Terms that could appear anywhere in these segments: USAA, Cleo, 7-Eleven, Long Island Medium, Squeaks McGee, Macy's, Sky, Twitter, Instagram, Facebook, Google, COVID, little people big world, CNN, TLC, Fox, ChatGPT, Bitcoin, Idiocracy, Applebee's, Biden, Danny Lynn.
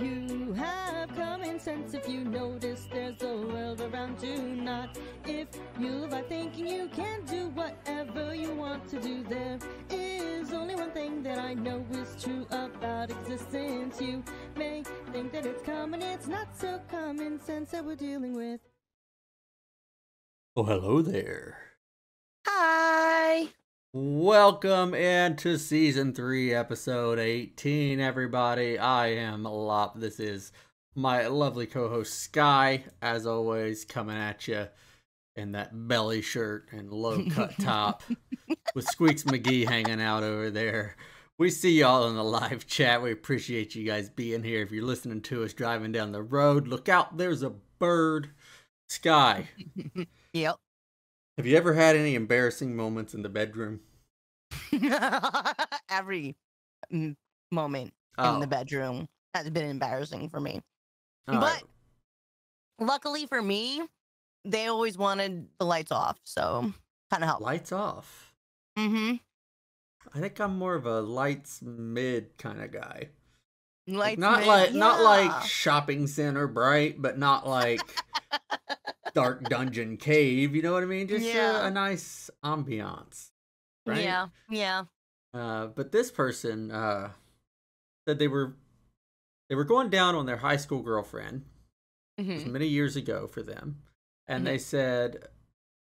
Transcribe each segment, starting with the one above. you have common sense if you notice there's a world around you. Not if you live by thinking you can do whatever you want to do. There is only one thing that I know is true about existence. You may think that it's common, it's not so common sense that we're dealing with. Oh, hello there. Hi. Welcome into Season 3, Episode 18, everybody. I am Lop. This is my lovely co-host, Sky, as always, coming at you in that belly shirt and low-cut top with Squeaks McGee hanging out over there. We see y'all in the live chat. We appreciate you guys being here. If you're listening to us driving down the road, look out, there's a bird. Sky. Yep. Have you ever had any embarrassing moments in the bedroom? Every moment in the bedroom has been embarrassing for me. But luckily for me, they always wanted the lights off, so kind of helped. Lights off? Mm-hmm. I think I'm more of a lights mid kind of guy. Lights not mid? Like, yeah. Not like shopping center bright, but not like... dark dungeon cave, you know what I mean? Just a nice ambiance, right? Yeah. But this person said they were going down on their high school girlfriend. Mm-hmm. It was many years ago for them, and mm-hmm. They said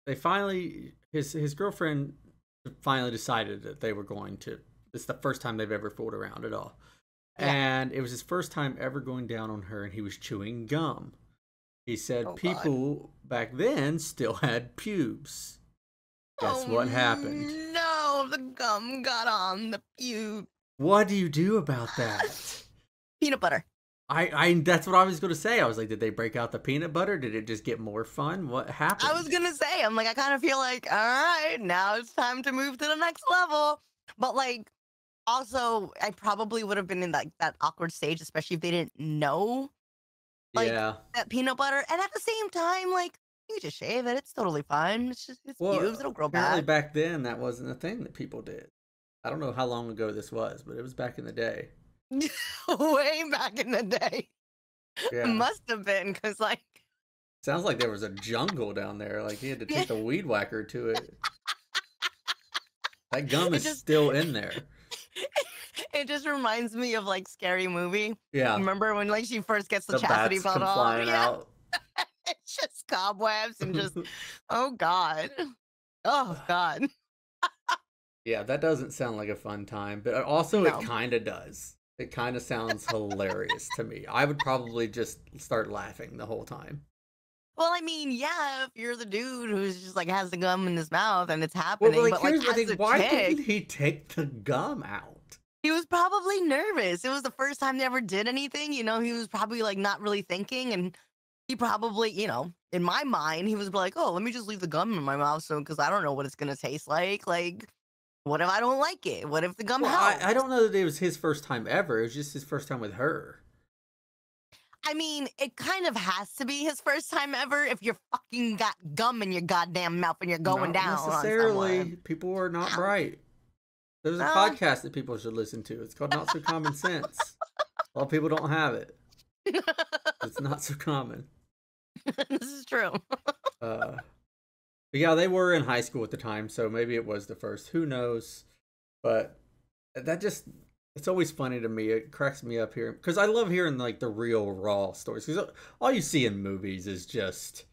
they finally his girlfriend finally decided that they were going to. It's the first time they've ever fooled around at all, and it was his first time ever going down on her, and he was chewing gum. He said back then still had pubes. Guess what happened? No, the gum got on the pube. What do you do about that? Peanut butter. I that's what I was going to say. I was like, did they break out the peanut butter? Did it just get more fun? What happened? I was going to say, I'm like, I kind of feel like, all right, now it's time to move to the next level. But like, also, I probably would have been in like that awkward stage, especially if they didn't know. Like, that peanut butter, and at the same time, like, you just shave it; it's totally fine. It's just pubes; it'll grow back. Apparently, back then, that wasn't a thing that people did. I don't know how long ago this was, but it was back in the day. Way back in the day, must have been, because like, sounds like there was a jungle down there. Like, you had to take the weed whacker to it. That gum is still in there. It just reminds me of like Scary Movie. Yeah. Remember when like she first gets the chastity belt on? Yeah. It's just cobwebs and just oh god. Yeah, that doesn't sound like a fun time, but also it kind of does. It kind of sounds hilarious to me. I would probably just start laughing the whole time. Well, I mean, yeah, if you're the dude who's just like has the gum in his mouth and it's happening, well, but like as a why didn't he take the gum out? He was probably nervous. It was the first time they ever did anything. You know, he was probably like not really thinking. And he probably, you know, in my mind, he was like, oh, let me just leave the gum in my mouth soon because I don't know what it's going to taste like. Like, what if I don't like it? What if the gum helps? I don't know that it was his first time ever. It was just his first time with her. I mean, it kind of has to be his first time ever if you're fucking got gum in your goddamn mouth and you're going down. Not necessarily. People are not bright. There's a podcast that people should listen to. It's called Not So Common Sense. A lot of people don't have it. It's not so common. This is true. But yeah, they were in high school at the time, so maybe it was the first. Who knows? But that just, it's always funny to me. It cracks me up here. Because I love hearing like the real raw stories. Because all you see in movies is just,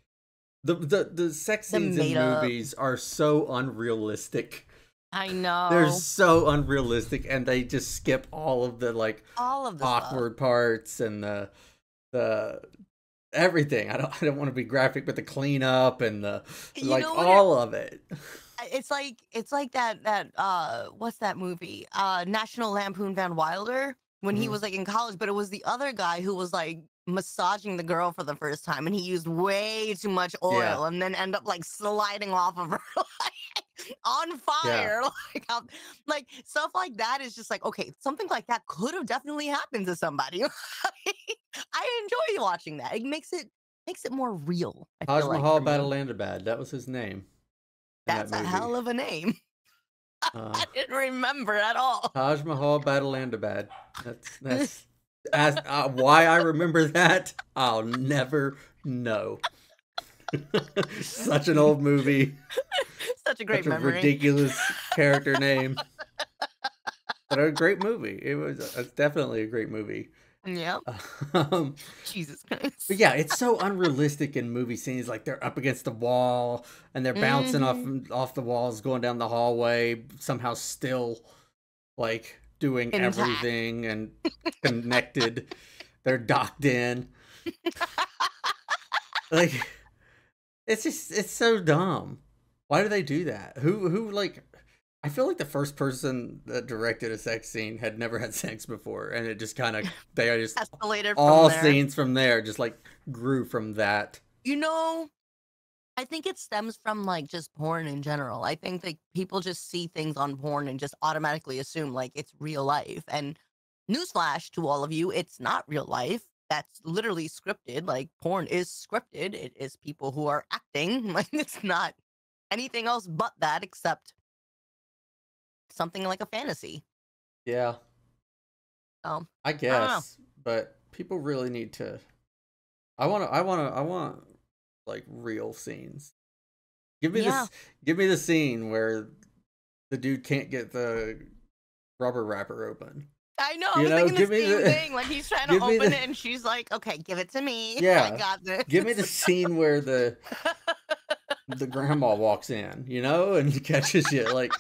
the sex scenes in movies are so unrealistic. I know. They're so unrealistic, and they just skip all of the like awkward parts and the everything. I don't want to be graphic, but the cleanup and the like all of it. It's like that what's that movie? National Lampoon Van Wilder when he was like in college, but it was the other guy who was like massaging the girl for the first time, and he used way too much oil and then end up like sliding off of her on fire, like stuff like that is just like, okay, something like that could have definitely happened to somebody. I enjoy watching that. It makes it more real. Taj Mahal Battle Landabad, that was his name. That's a hell of a name. I didn't remember at all. Taj Mahal Battle Landabad. That's As why I remember that, I'll never know. Such an old movie. Such a great memory. Ridiculous character name. But a great movie. It was definitely a great movie. Yeah. Jesus Christ. But yeah, it's so unrealistic in movie scenes. Like they're up against the wall and they're bouncing off the walls, going down the hallway, somehow still like doing everything and connected. They're docked in. Like it's just, it's so dumb. Why do they do that? Who like, I feel like the first person that directed a sex scene had never had sex before, and it just kind of, they are just all scenes from there just like grew from that. You know, I think it stems from like just porn in general. I think like people just see things on porn and just automatically assume like it's real life. And newsflash to all of you, it's not real life. That's literally scripted. Like porn is scripted. It is people who are acting. Like it's not anything else but that, except something like a fantasy. Yeah. I guess, but people really need to, I want like real scenes. Give me this, give me the scene where the dude can't get the rubber wrapper open. I know, I was thinking the same thing. Like he's trying to open it and she's like, okay, give it to me. Yeah. I got this. Give me the scene where the the grandma walks in, you know, and catches you like.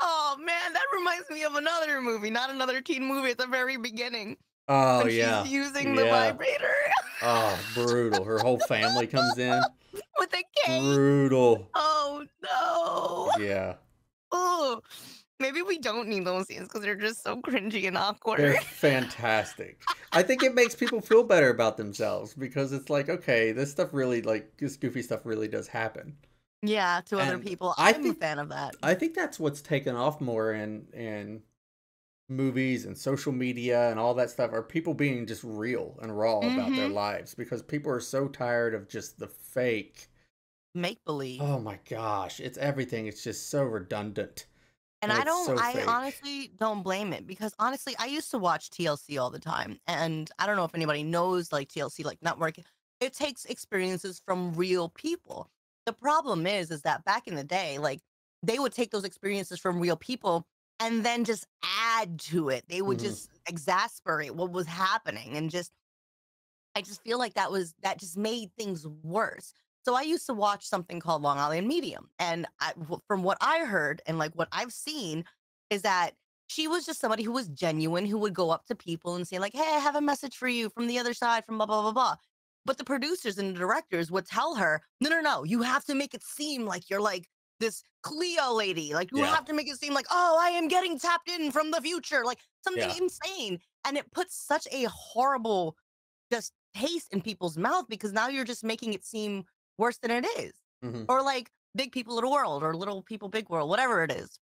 Oh man, that reminds me of another movie, not another teen movie, at the very beginning. Oh yeah. She's using the vibrator. Oh, brutal. Her whole family comes in. With a cake. Brutal. Oh no. Yeah. Oh, maybe we don't need those scenes because they're just so cringy and awkward. They're fantastic. I think it makes people feel better about themselves because it's like, okay, this stuff really, like, this goofy stuff really does happen. Yeah, to other people. I'm a fan of that. I think that's what's taken off more in movies and social media and all that stuff, are people being just real and raw about their lives, because people are so tired of just the fake make-believe. Oh my gosh, it's everything. It's just so redundant. And I don't, so I honestly don't blame it, because honestly, I used to watch TLC all the time, and I don't know if anybody knows like TLC, like network. It takes experiences from real people. The problem is that back in the day, like they would take those experiences from real people and then just add to it. They would just exasperate what was happening, and just, I just feel like that just made things worse. So I used to watch something called Long Island Medium, and from what I heard and like what I've seen is that she was just somebody who was genuine, who would go up to people and say like, hey, I have a message for you from the other side, from blah, blah, blah, blah. But the producers and the directors would tell her, no, no, no, you have to make it seem like you're like this Cleo lady. Like you have to make it seem like, oh, I am getting tapped in from the future. Like something insane. And it puts such a horrible just taste in people's mouth, because now you're just making it seem worse than it is. Or like Big People, Little World, or Little People, Big World, whatever it is.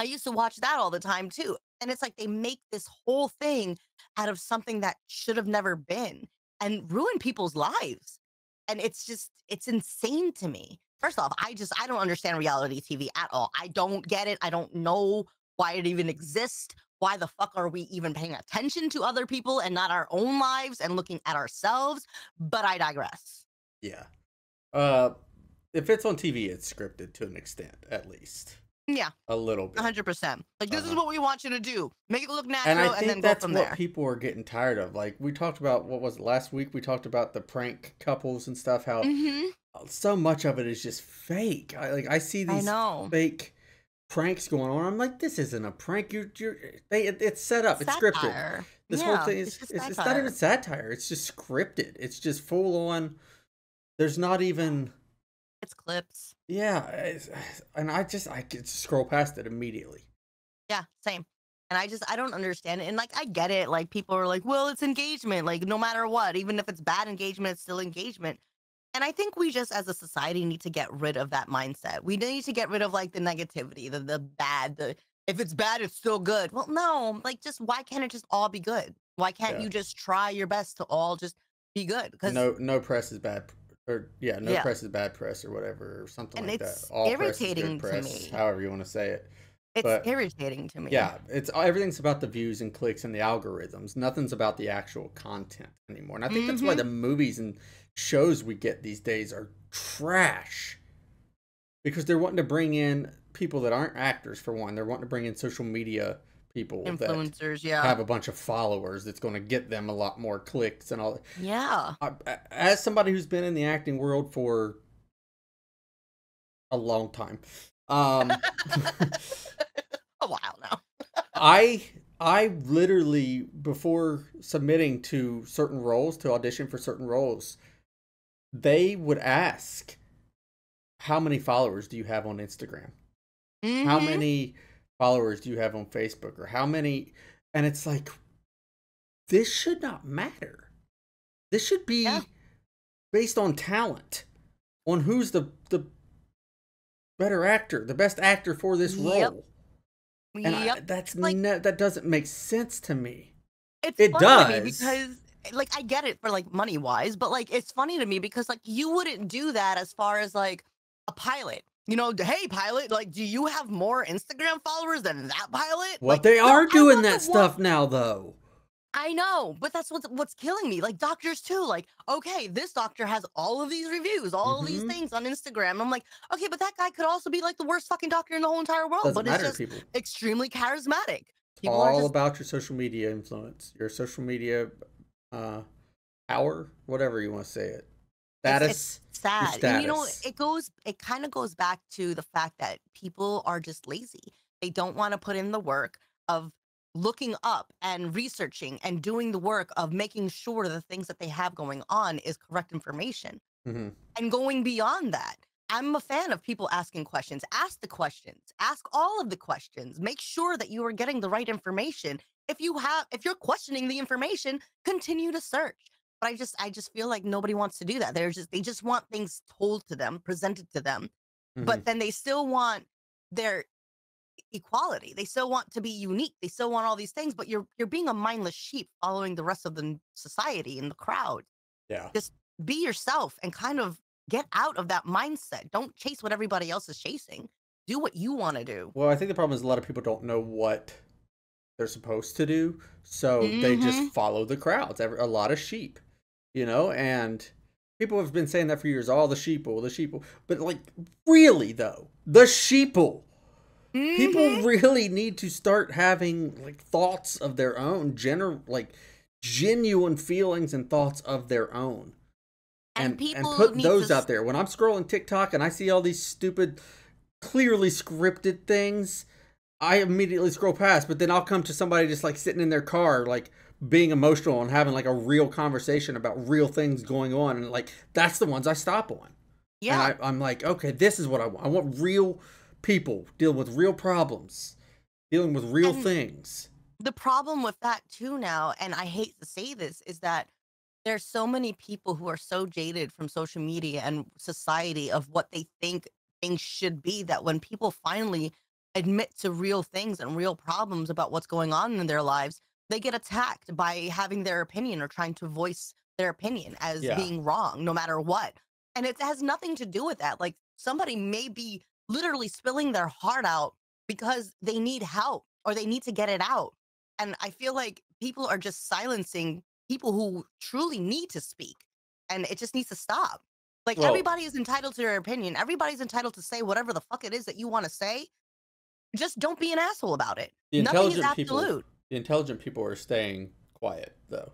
I used to watch that all the time too. And it's like they make this whole thing out of something that should have never been, and ruin people's lives. And it's just, it's insane to me. First off, I don't understand reality TV at all. I don't get it. I don't know why it even exists. Why the fuck are we even paying attention to other people and not our own lives and looking at ourselves? But I digress. Yeah. If it's on TV, it's scripted to an extent, at least. Yeah. A little bit. 100%. Like, this is what we want you to do. Make it look natural, and I think and then go from there. That's what people are getting tired of. Like, we talked about, what was it, last week? We talked about the prank couples and stuff, how so much of it is just fake. I see these fake pranks going on. I'm like, this isn't a prank. It's set up. It's scripted. This whole thing is, it's not even satire. It's just scripted. It's just full on. There's not even... It's clips. Yeah, and I could scroll past it immediately. Yeah, same. And I don't understand it. And like, I get it. Like, people are like, well, it's engagement. Like, no matter what, even if it's bad engagement, it's still engagement. And I think we just, as a society, need to get rid of that mindset. We need to get rid of like the negativity, the bad, if it's bad, it's still good. Well, no, like, just why can't it just all be good? Why can't you just try your best to all just be good? Because no press is bad. Or yeah, no press is bad press, or whatever, or something like that. All irritating press is good press, to me. However you want to say it. It's irritating to me. Yeah, it's everything's about the views and clicks and the algorithms. Nothing's about the actual content anymore. And I think that's why the movies and shows we get these days are trash. Because they're wanting to bring in people that aren't actors, for one. They're wanting to bring in social media people. Influencers, that have a bunch of followers that's going to get them a lot more clicks and all that. Yeah. As somebody who's been in the acting world for a long time. A while now. I literally, before submitting to certain roles, to audition for certain roles, they would ask, how many followers do you have on Instagram? How many followers do you have on Facebook? Or how many? And it's like, this should not matter. This should be based on talent, on who's the better actor, the best actor for this role. And that's like, that doesn't make sense to me. It does, to me, because like I get it for like money wise, but like it's funny to me because like you wouldn't do that as far as like a pilot. You know, hey pilot, like do you have more Instagram followers than that pilot? Well, like, they are doing that stuff now though. I know, but that's what's killing me. Like doctors too, like, okay, this doctor has all of these reviews, all of these things on Instagram. I'm like, okay, but that guy could also be like the worst fucking doctor in the whole entire world. Doesn't matter, it's just extremely charismatic. People all are just about your social media influence, your social media power, whatever you want to say it. Status. It's sad. And you know, it kind of goes back to the fact that people are just lazy. They don't want to put in the work of looking up and researching and doing the work of making sure the things that they have going on is correct information. And going beyond that, I'm a fan of people asking questions. Ask the questions, ask all of the questions, make sure that you are getting the right information. If you're questioning the information, continue to search. But I just feel like nobody wants to do that. They just want things told to them, presented to them, but then they still want their equality. They still want to be unique. They still want all these things, but you're being a mindless sheep following the rest of the society and the crowd. Yeah. Just be yourself and kind of get out of that mindset. Don't chase what everybody else is chasing. Do what you want to do. Well, I think the problem is a lot of people don't know what they're supposed to do, so they just follow the crowds. A lot of sheep, you know, and people have been saying that for years, all the sheeple, but like really though, the sheeple. People really need to start having like thoughts of their own, genuine feelings and thoughts of their own, and put those out there. When I'm scrolling TikTok and I see all these stupid, clearly scripted things, I immediately scroll past. But then I'll come to somebody just like sitting in their car, like being emotional and having like a real conversation about real things going on, and like that's the ones I stop on. Yeah, and I'm like, okay, this is what I want. I want real people dealing with real problems, dealing with real things. The problem with that too now, and I hate to say this, is that there's so many people who are so jaded from social media and society of what they think things should be, that when people finally admit to real things and real problems about what's going on in their lives, they get attacked by having their opinion or trying to voice their opinion as being wrong, no matter what. And it has nothing to do with that. Like somebody may be literally spilling their heart out because they need help or they need to get it out. And I feel like people are just silencing people who truly need to speak, and it just needs to stop. Like everybody is entitled to their opinion. Everybody's entitled to say whatever the fuck it is that you want to say. Just don't be an asshole about it. The intelligent people are staying quiet though.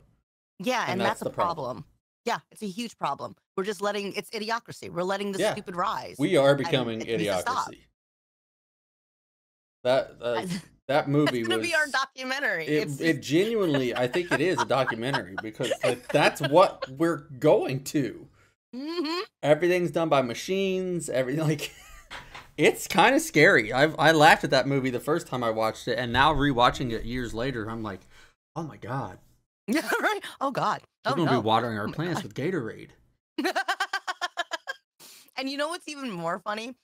Yeah, and that's the problem. Yeah, it's a huge problem. We're just letting, it's idiocracy. We're letting the stupid rise. We are becoming idiocracy. That movie was going to be our documentary. It genuinely, I think it is a documentary, because like, that's what we're going to. Everything's done by machines. Everything, like, it's kind of scary. I laughed at that movie the first time I watched it, and now rewatching it years later, I'm like, oh my God. Yeah, right. Oh God. We're going to be watering our plants with Gatorade. And you know what's even more funny?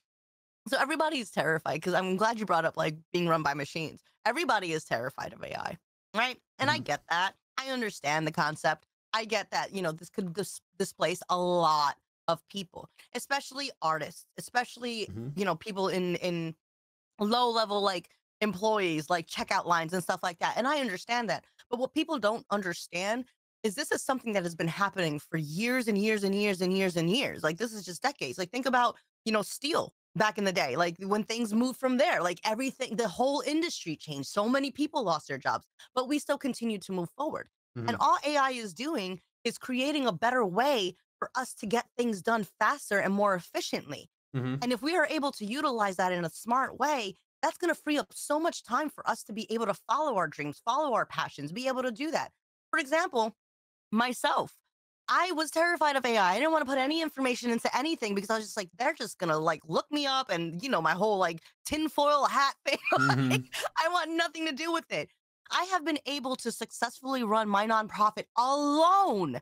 So everybody's terrified, because I'm glad you brought up like being run by machines. Everybody is terrified of AI, right? And I get that. I understand the concept. I get that, you know, this could displace a lot of people, especially artists, especially, you know, people in low level, like employees, like checkout lines and stuff like that. And I understand that. But what people don't understand is this is something that has been happening for years and years and years and years and years. Like, this is just decades. Like, think about, you know, steel back in the day, like when things moved from there, like everything, the whole industry changed. So many people lost their jobs, but we still continue to move forward. Mm-hmm. And all AI is doing is creating a better way for us to get things done faster and more efficiently. Mm-hmm. And if we are able to utilize that in a smart way, that's going to free up so much time for us to be able to follow our dreams, follow our passions, be able to do that. For example, myself, I was terrified of AI. I didn't want to put any information into anything because I was just like, they're just going to like look me up and, you know, my whole like tinfoil hat thing. Mm-hmm. Like, I want nothing to do with it. I have been able to successfully run my nonprofit alone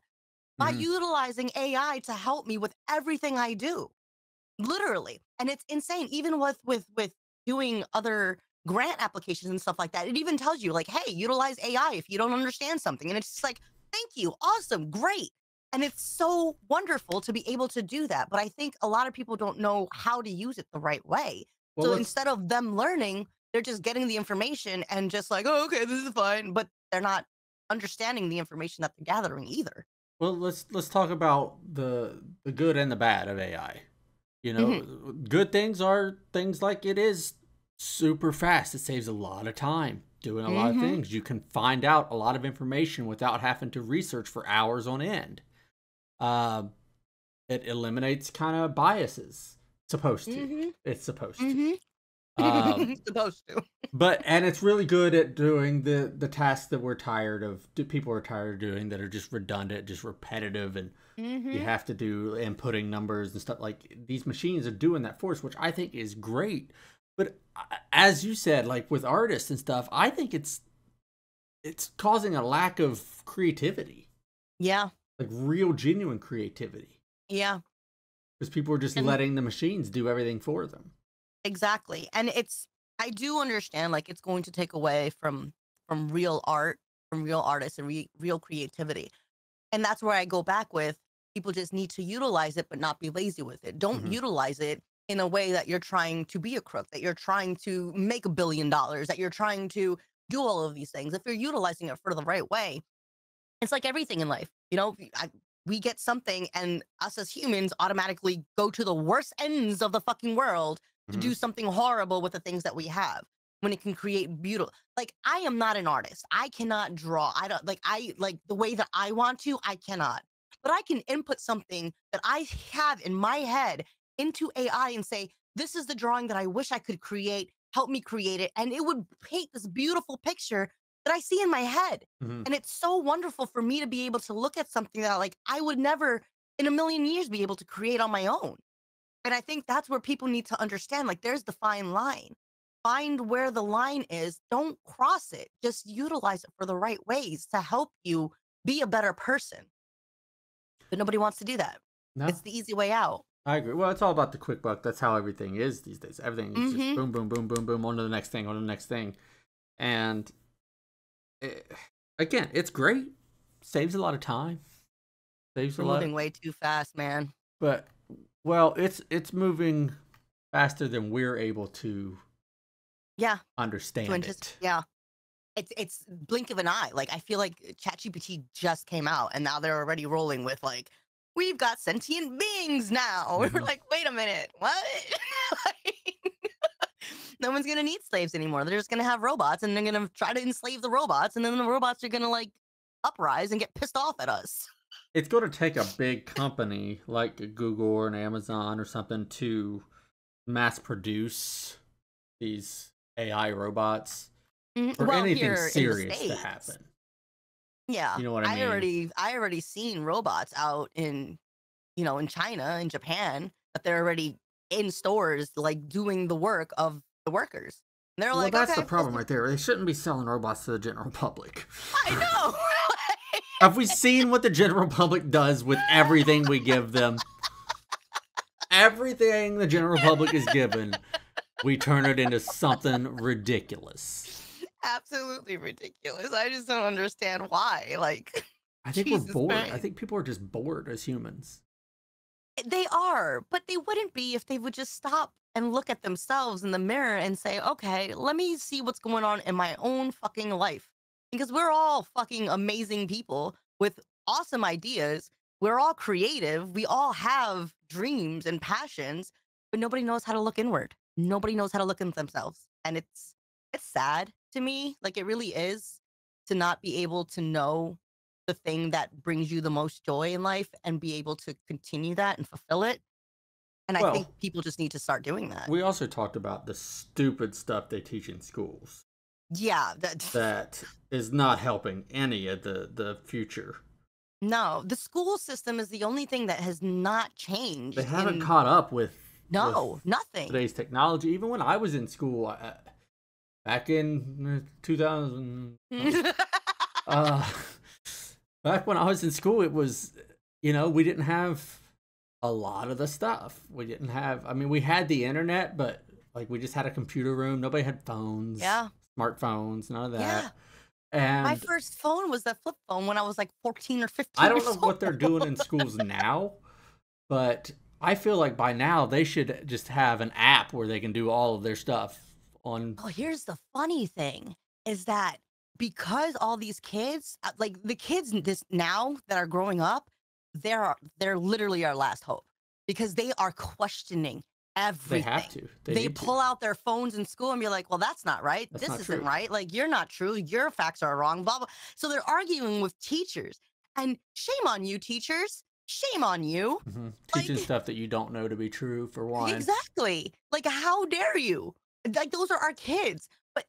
by utilizing AI to help me with everything I do, literally. And it's insane. Even with doing other grant applications and stuff like that, it even tells you like, hey, utilize AI if you don't understand something. And it's just like, thank you. Awesome. Great. And it's so wonderful to be able to do that. But I think a lot of people don't know how to use it the right way. Well, so instead of them learning, they're just getting the information and just like, oh, okay, this is fine. But they're not understanding the information that they're gathering either. Well, let's talk about the good and the bad of AI. You know, good things are things like it is super fast. It saves a lot of time doing a lot of things. You can find out a lot of information without having to research for hours on end. It eliminates kind of biases. Supposed to. It's supposed to. Supposed to. And it's really good at doing the tasks that we're tired of, people are tired of doing, that are just redundant, just repetitive, and you have to do inputting numbers and stuff. Like, these machines are doing that for us, which I think is great. But as you said, like with artists and stuff, I think it's causing a lack of creativity. Yeah. Like real, genuine creativity. Yeah. Because people are just letting the machines do everything for them. Exactly. And I do understand, like, it's going to take away from real art, from real artists and real creativity. And that's where I go back with, people just need to utilize it, but not be lazy with it. Don't utilize it in a way that you're trying to be a crook, that you're trying to make $1 billion, that you're trying to do all of these things. If you're utilizing it for the right way, it's like everything in life. You know, we get something and us as humans automatically go to the worst ends of the fucking world to do something horrible with the things that we have, when it can create beautiful. Like, I am not an artist. I cannot draw. I don't like the way that I want to, I cannot. But I can input something that I have in my head into AI and say, this is the drawing that I wish I could create, help me create it. And it would paint this beautiful picture that I see in my head. And it's so wonderful for me to be able to look at something that like I would never in a million years be able to create on my own. And I think that's where people need to understand, like, there's the fine line. Find where the line is. Don't cross it. Just utilize it for the right ways to help you be a better person. But nobody wants to do that. No. It's the easy way out. I agree. Well, it's all about the quick buck. That's how everything is these days. Everything is just boom, boom, boom, boom, boom, on to the next thing, on to the next thing. And again, it's great. Saves a lot of time. Saves a lot. Moving way too fast, man. But well, it's moving faster than we're able to. Yeah. Understand it. Yeah. It's blink of an eye. Like, I feel like ChatGPT just came out and now they're already rolling with like, we've got sentient beings now. We're like, wait a minute, what? No one's going to need slaves anymore. They're just going to have robots and they're going to try to enslave the robots. And then the robots are going to like uprise and get pissed off at us. It's going to take a big company like Google or an Amazon or something to mass produce these AI robots for anything serious to happen. Yeah. You know what I mean? I already seen robots out in, you know, in China, in Japan, but they're already in stores, like doing the work of the workers. And they're like, well, that's the problem right there. They shouldn't be selling robots to the general public. I know. Have we seen what the general public does with everything we give them? Everything the general public is given, we turn it into something ridiculous. Absolutely ridiculous. I just don't understand why. Like, I think we're bored. I think people are just bored as humans. They are, but they wouldn't be if they would just stop and look at themselves in the mirror and say, okay, let me see what's going on in my own fucking life. Because we're all fucking amazing people with awesome ideas. We're all creative. We all have dreams and passions, but nobody knows how to look inward. Nobody knows how to look at themselves. And it's sad to me. Like, it really is, to not be able to know the thing that brings you the most joy in life and be able to continue that and fulfill it. And well, I think people just need to start doing that. We also talked about the stupid stuff they teach in schools. Yeah. That is not helping any of the future. No, the school system is the only thing that has not changed. They haven't caught up with nothing. Today's technology. Even when I was in school, back in 2000, back when I was in school, it was, you know, we didn't have a lot of the stuff. We didn't have, I mean, we had the internet, but like we just had a computer room. Nobody had phones, smartphones, none of that. Yeah. And my first phone was that flip phone when I was like 14 or 15. I don't know what they're doing in schools now, but I feel like by now they should just have an app where they can do all of their stuff on. Oh, here's the funny thing is that because all these kids, like the kids this now that are growing up, they're literally our last hope, because they are questioning everything. They have to. They pull out their phones in school and be like, well, that's not right. This isn't right. Like, you're not true. Your facts are wrong, blah, blah. So they're arguing with teachers. And shame on you, teachers. Shame on you. Mm-hmm. Teaching stuff that you don't know to be true, for one. Exactly. Like, how dare you? Like, those are our kids. But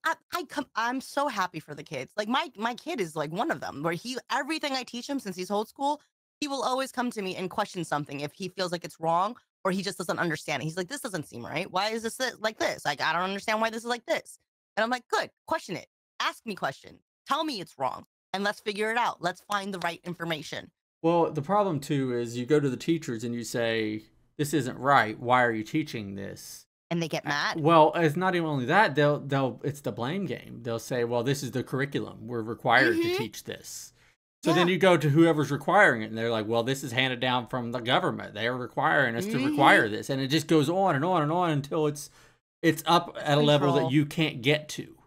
I'm so happy for the kids. Like, my kid is like one of them, where everything I teach him since he's old school, he will always come to me and question something if he feels like it's wrong or he just doesn't understand it. He's like, this doesn't seem right. Why is this like this? Like, I don't understand why this is like this. And I'm like, good, question it. Ask me questions. Tell me it's wrong. And let's figure it out. Let's find the right information. Well, the problem too is you go to the teachers and you say, this isn't right. Why are you teaching this? And they get mad. Well, it's not even only that. It's the blame game. They'll say, well, this is the curriculum. We're required to teach this. So then you go to whoever's requiring it, and they're like, well, this is handed down from the government. They are requiring us to require this. And it just goes on and on and on until it's up at a level that you can't get to.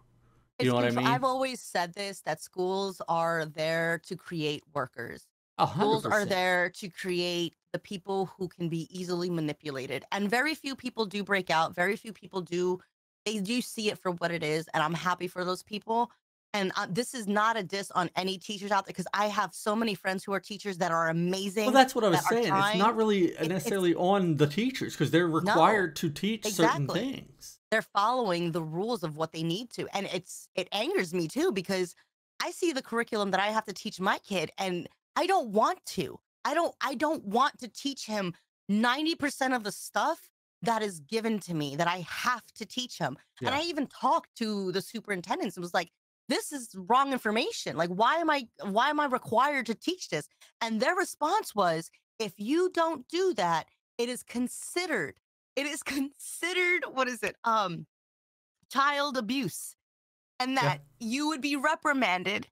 You know what I mean? I've always said this, that schools are there to create workers. 100%. Schools are there to create the people who can be easily manipulated. And very few people do break out. Very few people do. They do see it for what it is. And I'm happy for those people. And this is not a diss on any teachers out there, because I have so many friends who are teachers that are amazing. Well, that's what I was saying. It's not really necessarily on the teachers, because they're required to teach certain things. They're following the rules of what they need to. And it angers me, too, because I see the curriculum that I have to teach my kid, and I don't want to. I don't want to teach him 90% of the stuff that is given to me that I have to teach him. Yeah. And I even talked to the superintendents and was like, this is wrong information. Like, why am I required to teach this? And their response was, if you don't do that, it is considered, what is it? Child abuse. And that you would be reprimanded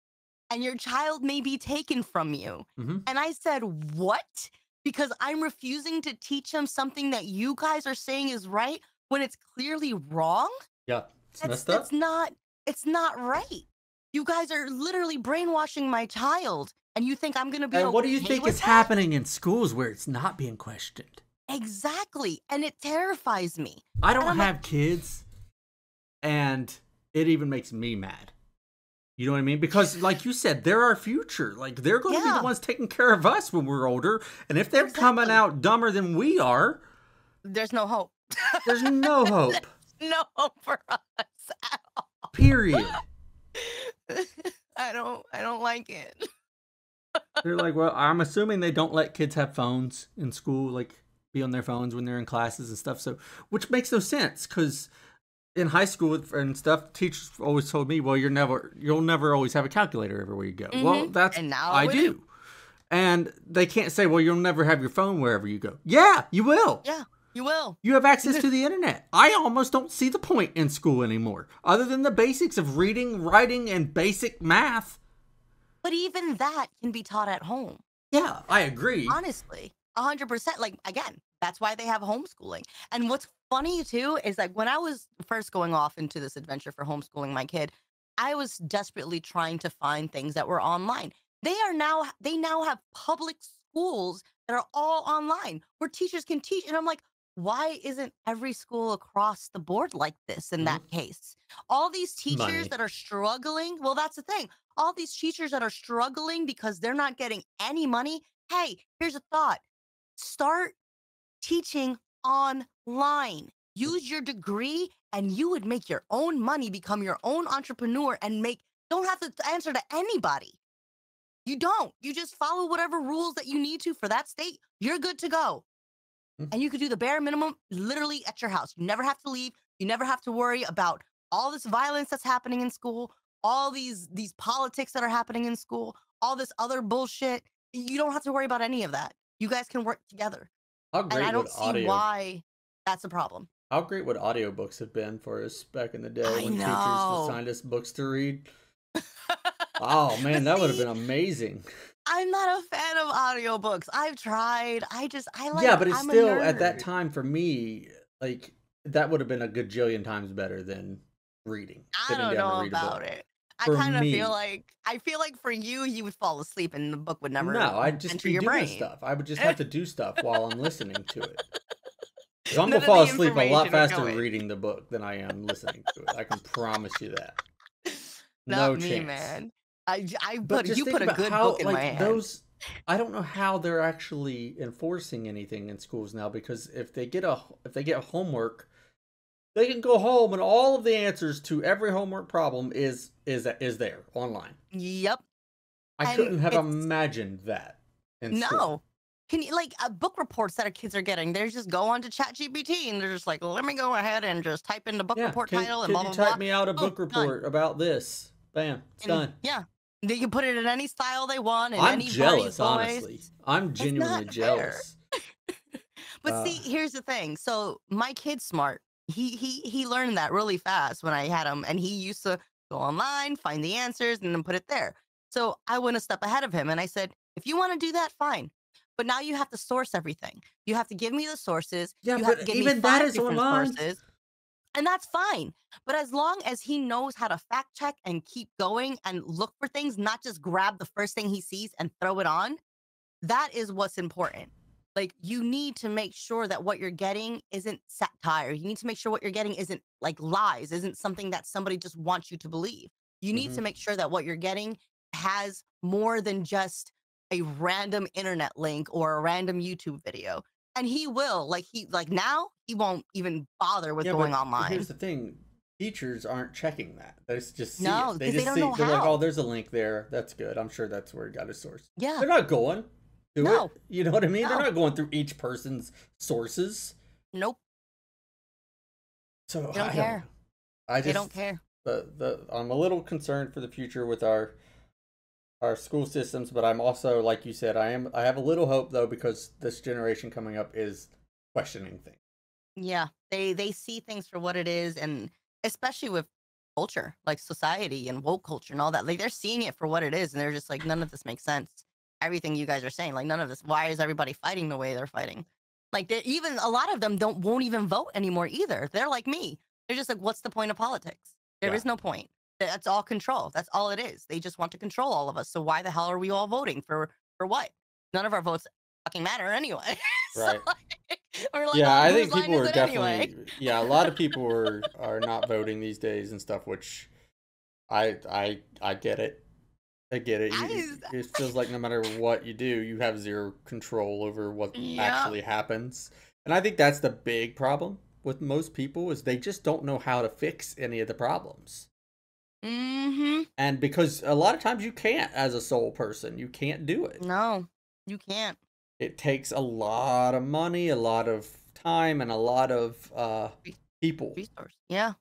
and your child may be taken from you. Mm-hmm. And I said, what? Because I'm refusing to teach him something that you guys are saying is right when it's clearly wrong. Yeah. That's messed up. It's not right. You guys are literally brainwashing my child, and you think I'm going to be okay with that? And what do you think is happening in schools where it's not being questioned? Exactly. And it terrifies me. I don't have kids, and it even makes me mad. You know what I mean? Because like you said, they're our future. Like, they're going to be the ones taking care of us when we're older. And if they're coming out dumber than we are, there's no hope. There's no hope. There's no hope for us at all. Period. I don't like it. They're like, well, I'm assuming they don't let kids have phones in school, like be on their phones when they're in classes and stuff. So, which makes no sense, because in high school and stuff, teachers always told me, well, you'll never always have a calculator everywhere you go. Mm-hmm. Well, that's, and now I do. And they can't say, well, you'll never have your phone wherever you go. Yeah, you will. Yeah. You will. You have access to the internet. I almost don't see the point in school anymore, other than the basics of reading, writing, and basic math. But even that can be taught at home. Yeah, I agree. Honestly. 100%. Like, again, that's why they have homeschooling. And what's funny too is like when I was first going off into this adventure for homeschooling my kid, I was desperately trying to find things that were online. They now have public schools that are all online where teachers can teach. And I'm like, why isn't every school across the board like this in that case? All these teachers that are struggling. Well, that's the thing. All these teachers that are struggling because they're not getting any money. Hey, here's a thought. Start teaching online. Use your degree and you would make your own money, become your own entrepreneur, and don't have to answer to anybody. You don't. You just follow whatever rules that you need to for that state. You're good to go. And you could do the bare minimum literally at your house. You never have to leave. You never have to worry about all this violence that's happening in school, all these politics that are happening in school, all this other bullshit. You don't have to worry about any of that. You guys can work together. And I don't see why that's a problem. How great would audiobooks have been for us back in the day when teachers assigned us books to read? Oh, man, that would have been amazing. I'm not a fan of audiobooks. I've tried. I like... Yeah, but it's still, at that time, for me, like, that would have been a gajillion times better than reading. I don't know about it. I kind of feel like... I feel like for you, you would fall asleep and the book would never enter your brain. No, I'd just be doing stuff. I would just have to do stuff while I'm listening to it. Because I'm going to fall asleep a lot faster reading the book than I am listening to it. I can promise you that. No chance. Man. You put a good book in my hand. I don't know how they're actually enforcing anything in schools now, because if they get homework, they can go home and all of the answers to every homework problem is there online. Yep. I couldn't have imagined that in school. Can you, like, book reports that our kids are getting, they just go on to ChatGPT and they're just like, let me go ahead and just type in the book report title and blah, blah, blah. Type me out a book report about this. Bam, it's done. Yeah. They can put it in any style they want. And I'm jealous, honestly. I'm genuinely jealous. But see, here's the thing. So my kid's smart. He learned that really fast when I had him. And he used to go online, find the answers, and then put it there. So I went a step ahead of him. And I said, if you want to do that, fine. But now you have to source everything. You have to give me the sources. Yeah, you have to give me five different sources. And that's fine. But as long as he knows how to fact check and keep going and look for things, not just grab the first thing he sees and throw it on, that is what's important. Like, you need to make sure that what you're getting isn't satire. You need to make sure what you're getting isn't like lies, isn't something that somebody just wants you to believe. You need to make sure that what you're getting has more than just a random internet link or a random YouTube video. And he will, now he won't even bother with going online. Here's the thing. Teachers aren't checking that. They just see it. They just see, they're like, oh, there's a link there. That's good. I'm sure that's where it got a source. Yeah. They're not going to it. You know what I mean? No. They're not going through each person's sources. Nope. So they don't care. They don't care. I'm a little concerned for the future with our school systems, but I'm also, like you said, I have a little hope though, because this generation coming up is questioning things. Yeah, they see things for what it is, and especially with culture, like society and woke culture and all that, like they're seeing it for what it is, and they're just like, none of this makes sense. Everything you guys are saying, like none of this. Why is everybody fighting the way they're fighting? Like even a lot of them won't even vote anymore either. They're like me. They're just like, what's the point of politics? There is no point. That's all control. That's all it is. They just want to control all of us. So why the hell are we all voting for what? None of our votes fucking matter anyway. Right. I think people are definitely a lot of people are not voting these days and stuff, which I get it. I get it. It feels like no matter what you do, you have zero control over what actually happens. And I think that's the big problem with most people, is they just don't know how to fix any of the problems. And because a lot of times you can't, as a sole person, you can't do it. No, you can't. It takes a lot of money, a lot of time, and a lot of people. Resources. Yeah.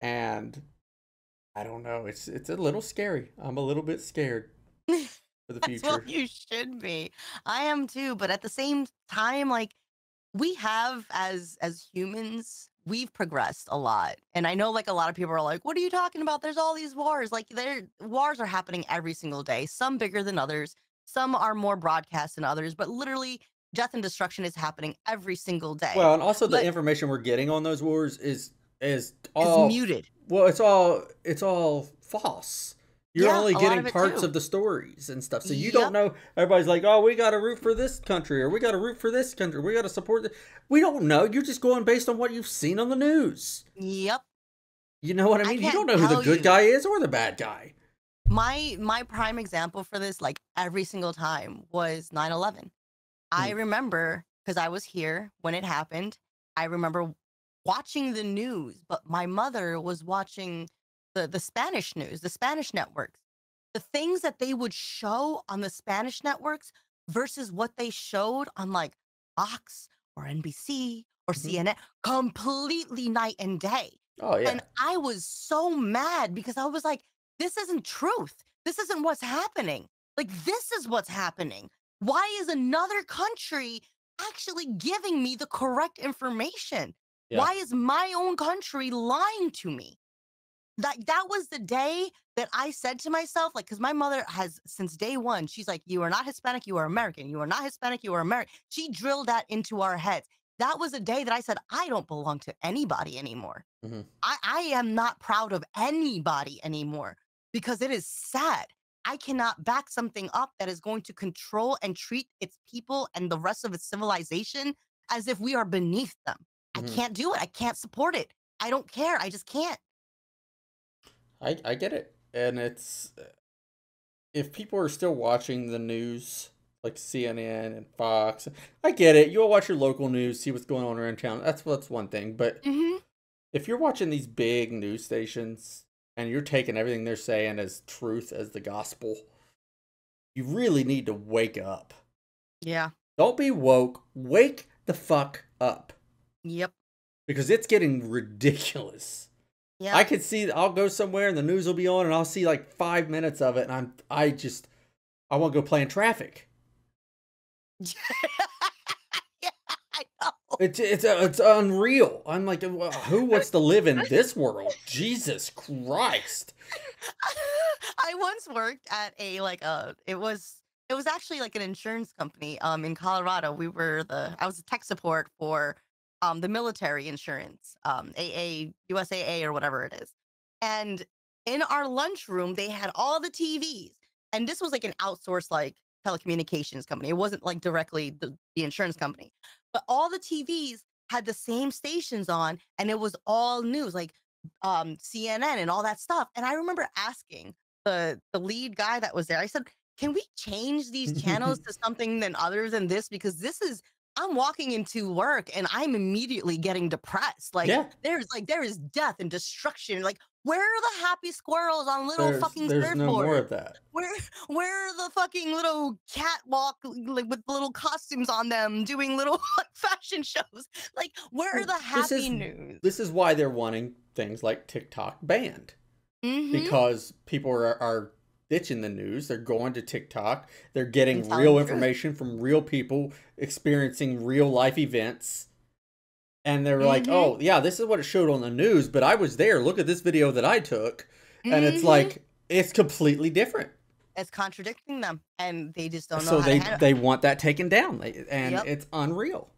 And I don't know. It's a little scary. I'm a little bit scared for the future. That's what you should be. I am too. But at the same time, like, we have as humans, we've progressed a lot. And I know, like, a lot of people are like, what are you talking about? There's all these wars. Like, wars are happening every single day, some bigger than others. Some are more broadcast than others, but literally death and destruction is happening every single day. Well, and also the information we're getting on those wars is all muted. Well, it's all false. You're only getting parts of the stories and stuff. So you don't know. Everybody's like, oh, we got to root for this country, or we got to root for this country. We got to support this. We don't know. You're just going based on what you've seen on the news. Yep. You know what I mean? You don't know who the good guy is or the bad guy. My prime example for this, like every single time, was 9/11. I remember, because I was here when it happened. I remember watching the news, but my mother was watching the Spanish news, the Spanish networks. The things that they would show on the Spanish networks versus what they showed on like Fox or NBC or CNN, completely night and day. Oh, yeah. And I was so mad because I was like, this isn't truth. This isn't what's happening. Like, this is what's happening. Why is another country actually giving me the correct information? Yeah. Why is my own country lying to me? That was the day that I said to myself, like, because my mother has, since day one, she's like, you are not Hispanic, you are American. You are not Hispanic, you are American. She drilled that into our heads. That was a day that I said, I don't belong to anybody anymore. I am not proud of anybody anymore, because it is sad. I cannot back something up that is going to control and treat its people and the rest of its civilization as if we are beneath them. I can't do it. I can't support it. I don't care. I just can't. I get it. And it's, if people are still watching the news, like CNN and Fox, I get it. You'll watch your local news, see what's going on around town. That's one thing. But if you're watching these big news stations and you're taking everything they're saying as truth, as the gospel, you really need to wake up. Yeah. Don't be woke. Wake the fuck up. Yep. Because it's getting ridiculous. Yeah. I could see, I'll go somewhere and the news will be on and I'll see like 5 minutes of it and I want to go play in traffic. Yeah, I know. It's unreal. I'm like, who wants to live in this world? Jesus Christ. I once worked at a, like, it was actually like an insurance company in Colorado. I was a tech support for the military insurance, USAA or whatever it is. And in our lunchroom, they had all the TVs. And this was like an outsourced, like, telecommunications company. It wasn't like directly the insurance company. But all the TVs had the same stations on, and it was all news, like CNN and all that stuff. And I remember asking the lead guy that was there, I said, can we change these channels to something than others than this? Because this is, I'm walking into work and I'm immediately getting depressed. Like, there is death and destruction. Like, where are the happy squirrels on there's no more of that. Where are the fucking little catwalk, like, with little costumes on them doing little fashion shows? Like, where are the happy news? This is why they're wanting things like TikTok banned. Because people are ditching the news. They're going to TikTok. They're getting real information from real people experiencing real life events. And they're like, oh, yeah, this is what it showed on the news, but I was there. Look at this video that I took. And it's like, it's completely different. It's contradicting them. And they just don't know how to handle it. So they want that taken down. It's unreal.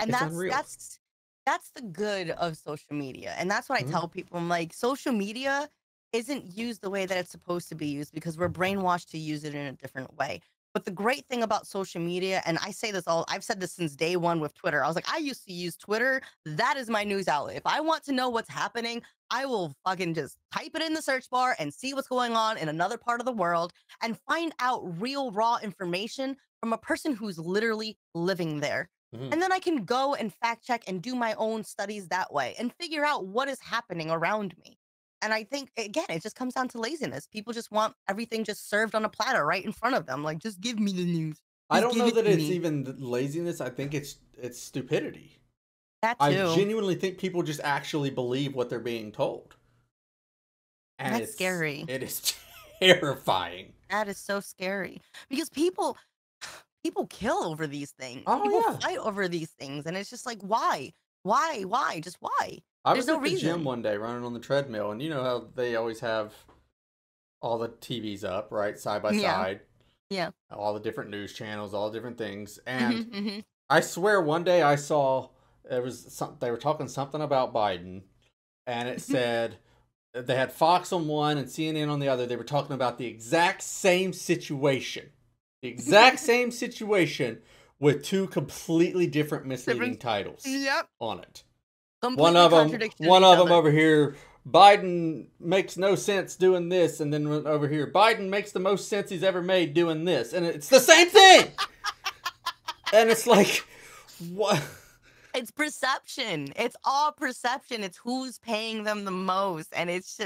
And that's the good of social media. And that's what I tell people. I'm like, social media isn't used the way that it's supposed to be used because we're brainwashed to use it in a different way. But the great thing about social media, and I say this all, I've said this since day one with Twitter. I was like, I used to use Twitter. That is my news outlet. If I want to know what's happening, I will fucking just type it in the search bar and see what's going on in another part of the world and find out real raw information from a person who's literally living there. And then I can go and fact check and do my own studies that way and figure out what is happening around me. And I think, again, it just comes down to laziness. People just want everything just served on a platter right in front of them. Like, just give me the news. I don't know that it's even laziness. I think it's stupidity. That too. I genuinely think people just actually believe what they're being told. And that's scary. It is terrifying. That is so scary. Because people kill over these things. Oh, people fight over these things. And it's just like, why? Why? Why? Just why? I was at the gym one day running on the treadmill, and you know how they always have all the TVs up, right, side by side. Yeah. All the different news channels, all different things. And I swear one day I saw there was something, they were talking something about Biden, and it said they had Fox on one and CNN on the other. They were talking about the exact same situation. The exact same situation with two completely different misleading titles on it. One of them over here, Biden makes no sense doing this, and then over here, Biden makes the most sense he's ever made doing this, and it's the same thing. And it's like, what? It's perception. It's all perception. It's who's paying them the most, and it's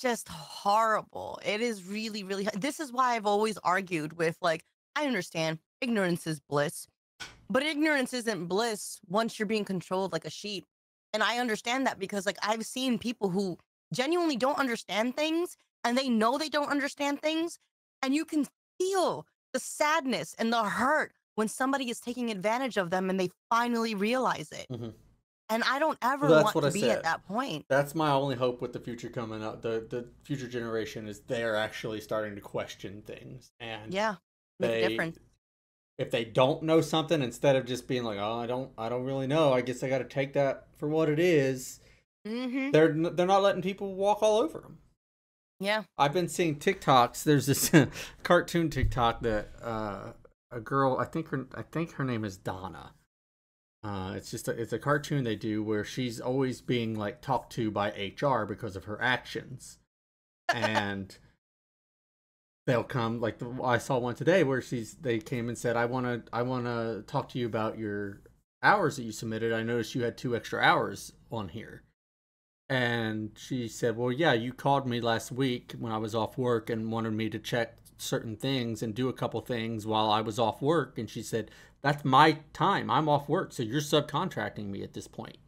just horrible. It is really, really. This is why I've always argued with, like, I understand ignorance is bliss, but ignorance isn't bliss once you're being controlled like a sheep. And I understand that because, like, I've seen people who genuinely don't understand things, and they know they don't understand things, and you can feel the sadness and the hurt when somebody is taking advantage of them and they finally realize it. And I don't ever want to be at that point. That's my only hope with the future coming up. The future generation is they're actually starting to question things. And if they don't know something, instead of just being like, "Oh, I don't really know. I guess I got to take that for what it is," they're not letting people walk all over them. Yeah, I've been seeing TikToks. There's this cartoon TikTok that a girl, I think her name is Donna. It's a cartoon they do where she's always being, like, talked to by HR because of her actions, and they'll come, like, I saw one today where they came and said, I wanna talk to you about your hours that you submitted. I noticed you had 2 extra hours on here. And she said, well, yeah, you called me last week when I was off work and wanted me to check certain things and do a couple things while I was off work. And she said, that's my time. I'm off work, so you're subcontracting me at this point.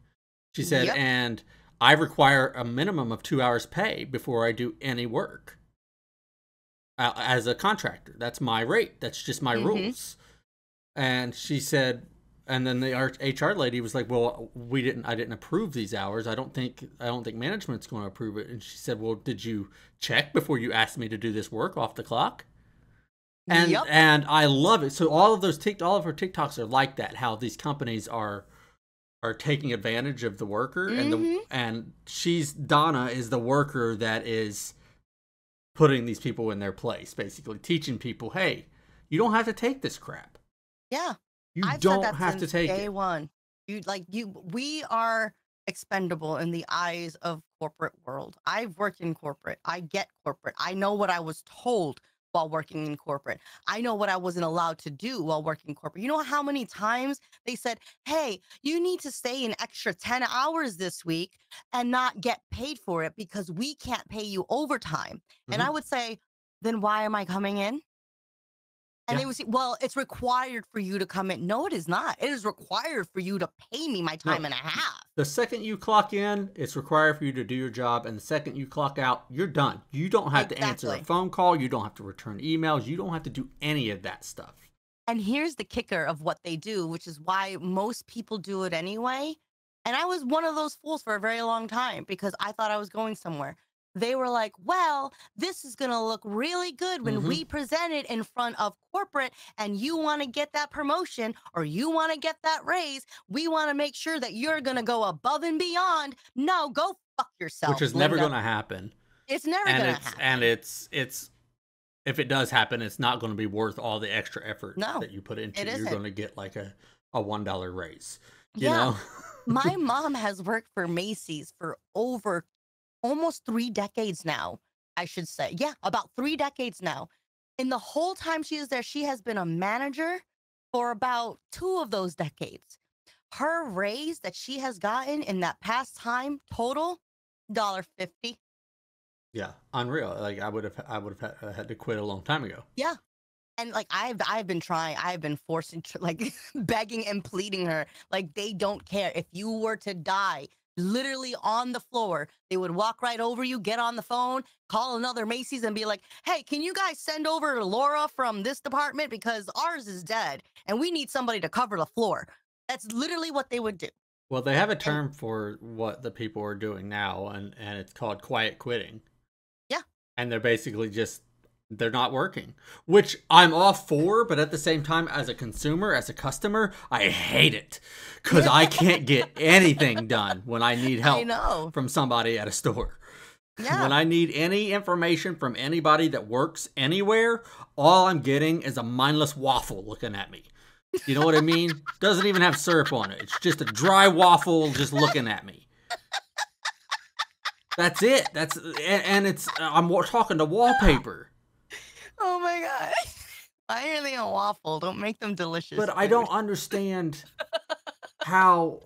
She said, and I require a minimum of 2 hours pay before I do any work. As a contractor, that's my rate. That's just my rules. And she said, and then the HR lady was like, well, I didn't approve these hours. I don't think management's going to approve it. And she said, well, did you check before you asked me to do this work off the clock? And and I love it. So all of her TikToks are like that, how these companies are taking advantage of the worker, and Donna is the worker that is putting these people in their place, basically teaching people, hey, you don't have to take this crap. Yeah, I've don't said that have since to take day it. One. We are expendable in the eyes of corporate world. I've worked in corporate. I get corporate. I know what I was told while working in corporate. I know what I wasn't allowed to do while working corporate. You know how many times they said, hey, you need to stay an extra 10 hours this week and not get paid for it because we can't pay you overtime. And I would say, then why am I coming in? And they would say, well, it's required for you to come in. No, it is not. It is required for you to pay me my time and a half. The second you clock in, it's required for you to do your job. And the second you clock out, you're done. You don't have to answer a phone call. You don't have to return emails. You don't have to do any of that stuff. And here's the kicker of what they do, which is why most people do it anyway. And I was one of those fools for a very long time because I thought I was going somewhere. They were like, well, this is going to look really good when we present it in front of corporate, and you want to get that promotion or you want to get that raise. We want to make sure that you're going to go above and beyond. No, go fuck yourself. Which is never going to happen. It's never going to happen. And if it does happen, it's not going to be worth all the extra effort that you put into it. You're going to get like a $1 raise. You know? My mom has worked for Macy's for almost 3 decades now, I should say. Yeah, about 3 decades now. In the whole time she is there, she has been a manager for about 2 of those decades. Her raise that she has gotten in that past time total, $1.50. Yeah, unreal. Like I would have had to quit a long time ago. Yeah, and like I've been trying. I've been forcing, like, begging and pleading her. Like, they don't care if you were to die. Literally on the floor, they would walk right over you, get on the phone, call another Macy's and be like, hey, can you guys send over Laura from this department because ours is dead and we need somebody to cover the floor. That's literally what they would do. Well, they have a term for what the people are doing now, and it's called quiet quitting. Yeah. And they're basically just they're not working, which I'm all for, but at the same time, as a consumer, as a customer, I hate it because I can't get anything done when I need help from somebody at a store. Yeah. When I need any information from anybody that works anywhere, all I'm getting is a mindless waffle looking at me. You know what I mean? Doesn't even have syrup on it. It's just a dry waffle just looking at me. That's it. That's and it's I'm talking to wallpaper. Oh my god! Why are they a waffle? Don't make them delicious. But food. I don't understand how.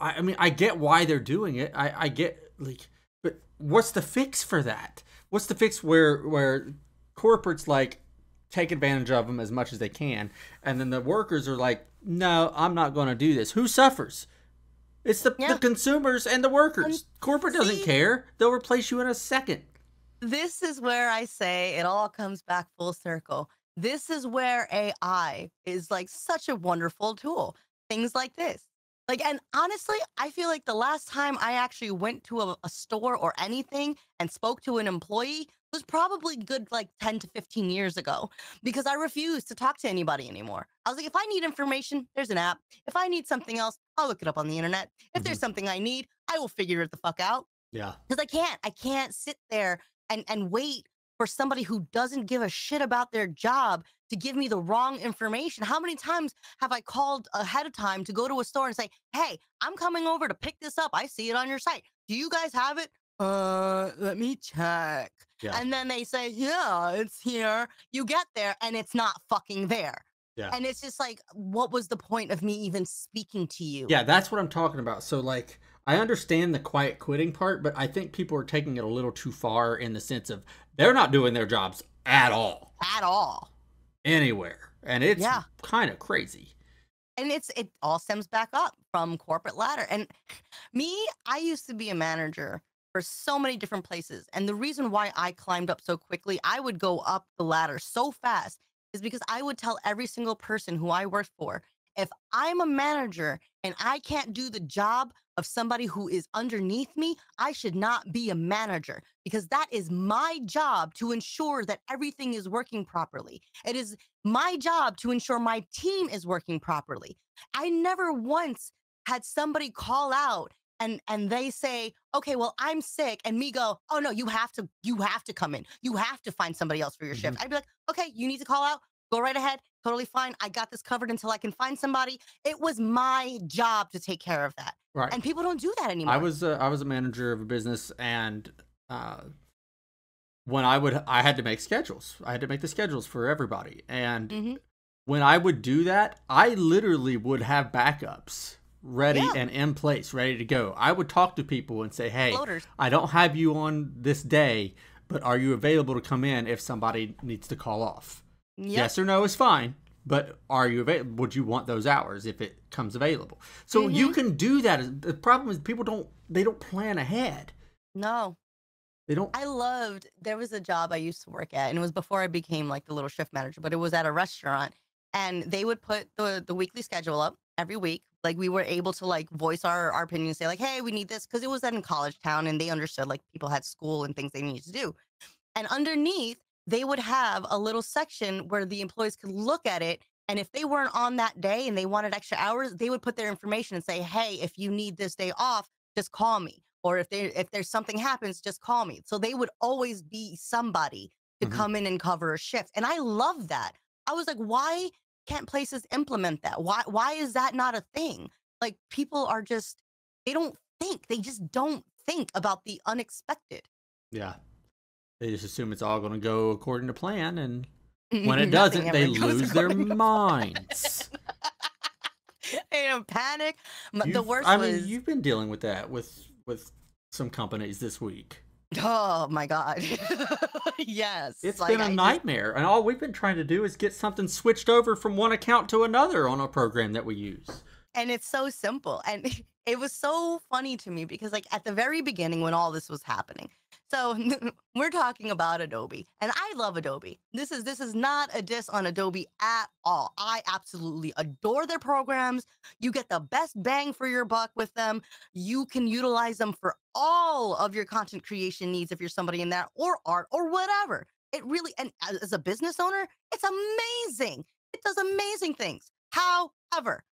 I mean, I get why they're doing it. I get like, but what's the fix for that? What's the fix where corporates like take advantage of them as much as they can, and then the workers are like, no, I'm not going to do this. Who suffers? It's the consumers and the workers. Corporate doesn't care. They'll replace you in a second. This is where I say it all comes back full circle. This is where AI is like such a wonderful tool. Things like this. Like, and honestly, I feel like the last time I actually went to a store or anything and spoke to an employee was probably good like 10 to 15 years ago, because I refused to talk to anybody anymore. I was like, if I need information, there's an app. If I need something else, I'll look it up on the internet. If there's something I need, I will figure it the fuck out. Yeah. Because I can't sit there and wait for somebody who doesn't give a shit about their job to give me the wrong information. How many times have I called ahead of time to go to a store and say, hey, I'm coming over to pick this up. I see it on your site. Do you guys have it? Let me check. Yeah. And then they say, yeah, it's here. You get there and it's not fucking there. Yeah. And it's just like, what was the point of me even speaking to you? Yeah, that's what I'm talking about. So like, I understand the quiet quitting part, but I think people are taking it a little too far in the sense of they're not doing their jobs at all. At all. Anywhere. And it's kind of crazy. And it all stems back up from corporate ladder. And me, I used to be a manager for so many different places. And the reason why I climbed up so quickly, I would go up the ladder so fast, is because I would tell every single person who I worked for, if I'm a manager and I can't do the job of somebody who is underneath me, I should not be a manager, because that is my job to ensure that everything is working properly. It is my job to ensure my team is working properly. I never once had somebody call out and they say, okay, well, I'm sick, and me go, oh no, you have to come in. You have to find somebody else for your shift. I'd be like, okay, you need to call out, go right ahead. Totally fine. I got this covered until I can find somebody. It was my job to take care of that. Right. And people don't do that anymore. I was a manager of a business, and when I had to make schedules. I had to make the schedules for everybody. And when I would do that, I literally would have backups ready and in place, ready to go. I would talk to people and say, hey, floaters. I don't have you on this day, but are you available to come in if somebody needs to call off? Yes or no is fine, but are you available? Would you want those hours if it comes available? So you can do that. The problem is people don't plan ahead. No, they don't. There was a job I used to work at, and it was before I became like the little shift manager, but it was at a restaurant, and they would put the weekly schedule up every week. Like, we were able to like voice our opinion, say like, hey, we need this, because it was in college town, and they understood like people had school and things they needed to do. And underneath, they would have a little section where the employees could look at it. And if they weren't on that day and they wanted extra hours, they would put their information and say, hey, if you need this day off, just call me. Or if there's something happens, just call me. So they would always be somebody to come in and cover a shift. And I love that. I was like, why can't places implement that? Why is that not a thing? Like, people are just, they don't think. They just don't think about the unexpected. Yeah. They just assume it's all going to go according to plan, and when it doesn't, they lose their minds. They don't panic. The worst was, you've been dealing with that with some companies this week. Oh my god. Yes. It's been a nightmare, and all we've been trying to do is get something switched over from one account to another on a program that we use. And it's so simple. And it was so funny to me because like at the very beginning when all this was happening, so we're talking about Adobe, and I love Adobe. This is not a diss on Adobe at all. I absolutely adore their programs. You get the best bang for your buck with them. You can utilize them for all of your content creation needs if you're somebody in that, or art, or whatever. It really, and as a business owner, it's amazing. It does amazing things. However,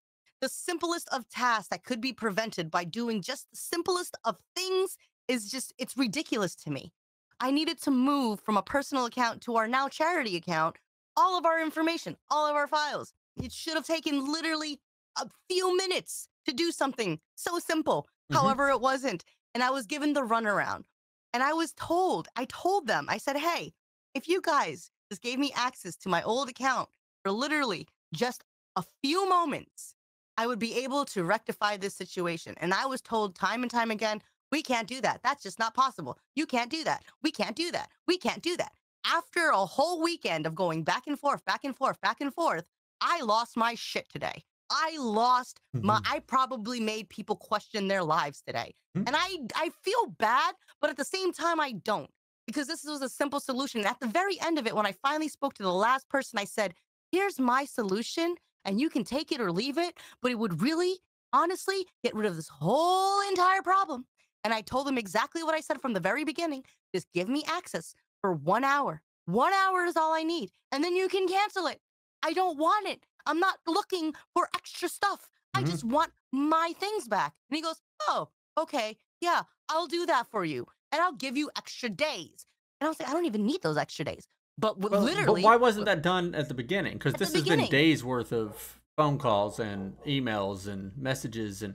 the simplest of tasks that could be prevented by doing just the simplest of things is just, it's ridiculous to me. I needed to move from a personal account to our now charity account, all of our information, all of our files. It should have taken literally a few minutes to do something so simple. Mm-hmm. However, it wasn't. And I was given the runaround. And I was told, I told them, I said, hey, if you guys just gave me access to my old account for literally just a few moments, I would be able to rectify this situation. And I was told time and time again, we can't do that. That's just not possible. You can't do that. We can't do that. We can't do that. After a whole weekend of going back and forth, back and forth, back and forth, I lost my shit today. I lost my, I probably made people question their lives today. And I feel bad, but at the same time, I don't. Because this was a simple solution. At the very end of it, when I finally spoke to the last person, I said, here's my solution and you can take it or leave it, but it would really, honestly, get rid of this whole entire problem. And I told them exactly what I said from the very beginning. Just give me access for 1 hour. 1 hour is all I need. And then you can cancel it. I don't want it. I'm not looking for extra stuff. I just want my things back. And he goes, oh, okay. Yeah, I'll do that for you. And I'll give you extra days. And I was like, I don't even need those extra days. But literally. But why wasn't that done at the beginning? Because this has been days worth of phone calls and emails and messages. And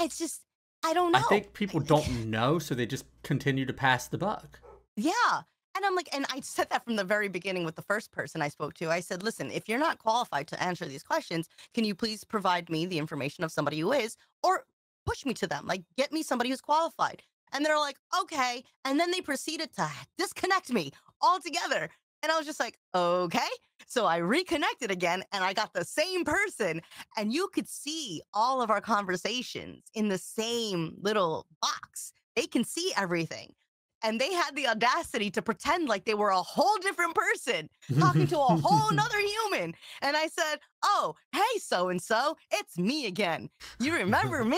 it's just, I don't know. I think people don't know, so they just continue to pass the buck. Yeah. And I'm like, and I said that from the very beginning with the first person I spoke to. I said, listen, if you're not qualified to answer these questions, can you please provide me the information of somebody who is, or push me to them, like get me somebody who's qualified. And they're like, okay. And then they proceeded to disconnect me altogether. And I was just like, okay. So I reconnected again and I got the same person. And you could see all of our conversations in the same little box. They can see everything. And they had the audacity to pretend like they were a whole different person talking to a whole nother human. And I said, oh, hey, so-and-so, it's me again. You remember me?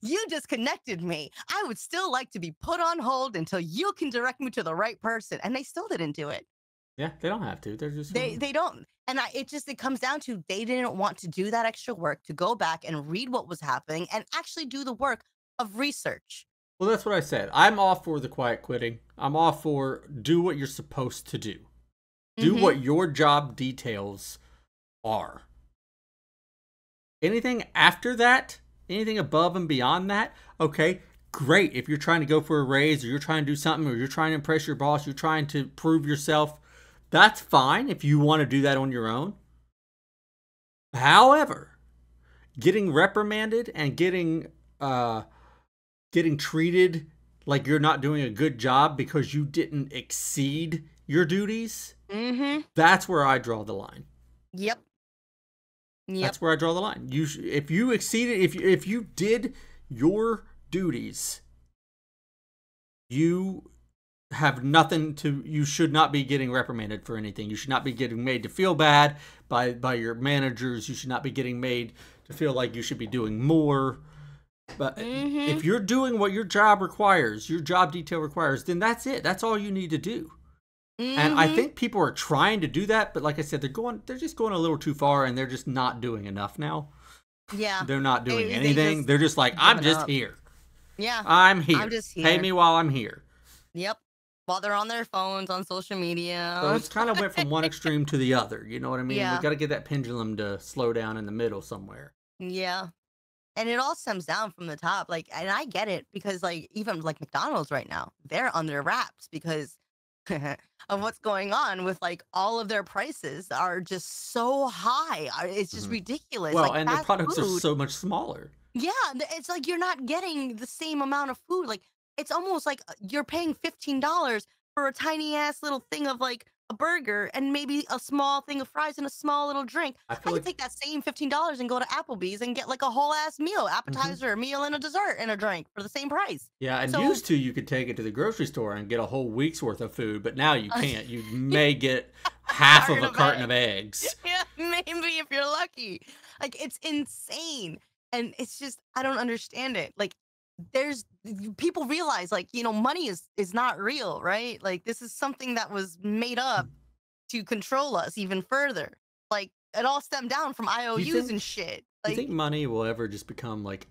You disconnected me. I would still like to be put on hold until you can direct me to the right person. And they still didn't do it. Yeah, they don't have to. They're just they don't. And it comes down to they didn't want to do that extra work to go back and read what was happening and actually do the work of research. Well, that's what I said. I'm all for the quiet quitting. I'm all for do what you're supposed to do. Do what your job details are. Anything after that, anything above and beyond that, okay, great. If you're trying to go for a raise or you're trying to do something or you're trying to impress your boss, you're trying to prove yourself, that's fine if you want to do that on your own. However, getting reprimanded and getting treated like you're not doing a good job because you didn't exceed your duties, that's where I draw the line. Yep. That's where I draw the line. If you exceeded, if you did your duties, you have nothing to, you should not be getting reprimanded for anything. You should not be getting made to feel bad by your managers. You should not be getting made to feel like you should be doing more. But if you're doing what your job requires, your job detail requires, then that's it. That's all you need to do. And I think people are trying to do that, but like I said, they're just going a little too far, and they're just not doing enough now. Yeah. They're not doing anything. They're just like, I'm just here. Yeah. I'm here. I'm just here. Pay me while I'm here. Yep. While they're on their phones, on social media. So it's kind of went from one extreme to the other. You know what I mean? Yeah. We've got to get that pendulum to slow down in the middle somewhere. Yeah. And it all stems down from the top. Like, and I get it because like, even like McDonald's right now, they're under wraps because of what's going on with like all of their prices are just so high. It's just ridiculous. Well, like, and the products are so much smaller. Yeah. It's like, you're not getting the same amount of food. Like it's almost like you're paying $15 for a tiny ass little thing of like a burger and maybe a small thing of fries and a small little drink. I could like take that same $15 and go to Applebee's and get like a whole ass meal, appetizer, meal and a dessert and a drink for the same price. Yeah, and so, used to you could take it to the grocery store and get a whole week's worth of food, but now you can't. You may get half of a carton of eggs. Yeah, maybe if you're lucky. Like it's insane. And it's just, I don't understand it. Like there's people realize, like, you know, money is not real, right? Like, this is something that was made up to control us even further. Like, it all stemmed down from IOUs and shit. Like, do you think money will ever just become like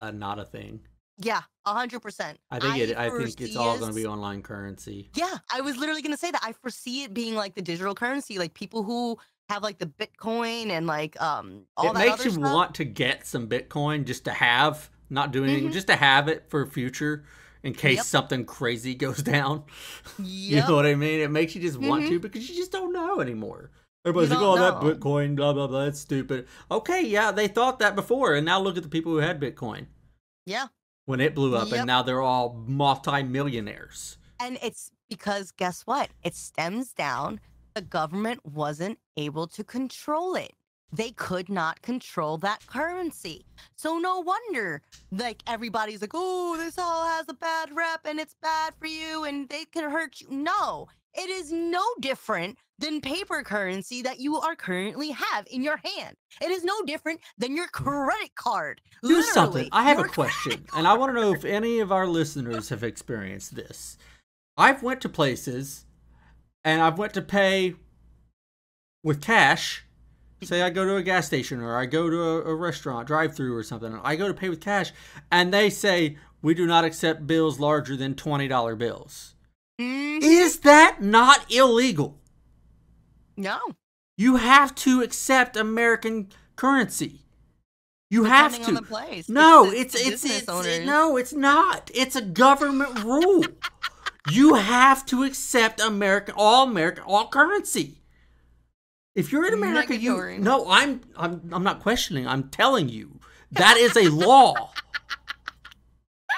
a not a thing? Yeah, 100%. I think it's all going to be online currency. Yeah, I was literally going to say that. I foresee it being like the digital currency, like people who have like the Bitcoin and like all that other stuff. It makes you want to get some Bitcoin just to have, not do anything, just to have it for future in case something crazy goes down. You know what I mean? It makes you just want to, because you just don't know anymore. Everybody's like, oh, that Bitcoin, blah, blah, blah, that's stupid. Okay, yeah, they thought that before, and now look at the people who had Bitcoin. Yeah. When it blew up, and now they're all multi-millionaires. And it's because, guess what? It stems down, the government wasn't able to control it. They could not control that currency. So no wonder, like, everybody's like, oh, this all has a bad rep, and it's bad for you, and they can hurt you. No, it is no different than paper currency that you are currently have in your hand. It is no different than your credit card. Do something. I have a question, and I want to know if any of our listeners have experienced this. I've went to places, and I've went to pay with cash. Say I go to a gas station, or I go to a restaurant, drive-through or something, and I go to pay with cash, and they say, we do not accept bills larger than $20 bills. Is that not illegal? No. You have to accept American currency. You have to. On the place. No, it's not. It's a government rule. You have to accept all currency. If you're in America, you no. I'm not questioning. I'm telling you, that is a law.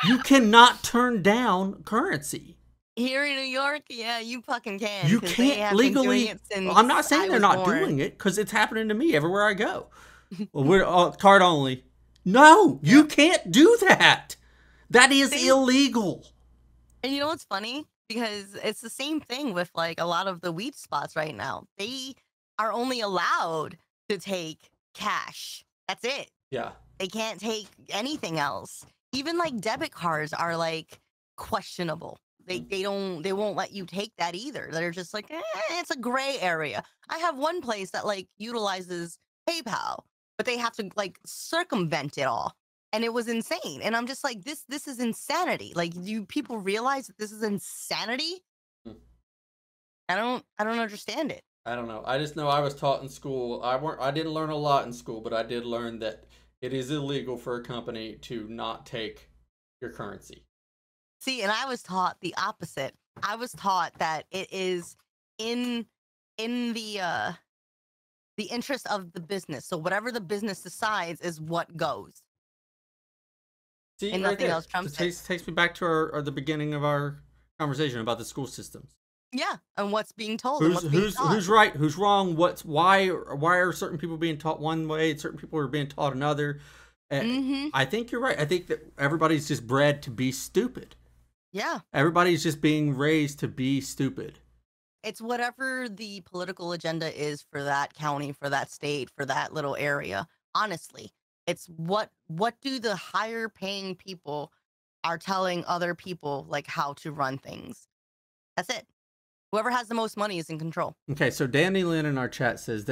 You cannot turn down currency. Here in New York, yeah, you fucking can. You can't legally. I'm not saying they're not doing it, because it's happening to me everywhere I go. Well, we're card only. No, you can't do that. That is illegal. And you know what's funny? Because it's the same thing with like a lot of the weed spots right now. They are only allowed to take cash. That's it. Yeah. They can't take anything else. Even like debit cards are like questionable. They won't let you take that either. They're just like, eh, it's a gray area. I have one place that like utilizes PayPal, but they have to like circumvent it all. And it was insane. And I'm just like, this is insanity. Like, do people realize that this is insanity? I don't understand it. I don't know. I just know I was taught in school. I didn't learn a lot in school, but I did learn that it is illegal for a company to not take your currency. See, and I was taught the opposite. I was taught that it is in the interest of the business. So whatever the business decides is what goes. See, and nothing else trumps it. It takes me back to the beginning of our conversation about the school systems. Yeah, and what's being told. Who's right? Who's wrong? Why are certain people being taught one way? And certain people are being taught another. I think you're right. I think that everybody's just bred to be stupid. Yeah. Everybody's just being raised to be stupid. It's whatever the political agenda is for that county, for that state, for that little area. Honestly, it's what do the higher paying people are telling other people, like, how to run things. That's it. Whoever has the most money is in control. Okay, so Danny Lynn in our chat says